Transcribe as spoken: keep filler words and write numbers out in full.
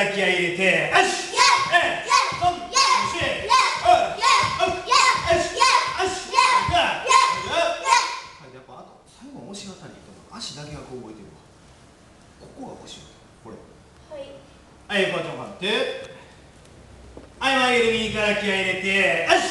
気合い入れて、よし、え、よし、え、やっぱあと最後の押し型に足だけがこう動いてるわ。ここが腰、これ。はい。はい、こうやって、はい、前入れ右から気合い入れて、よし。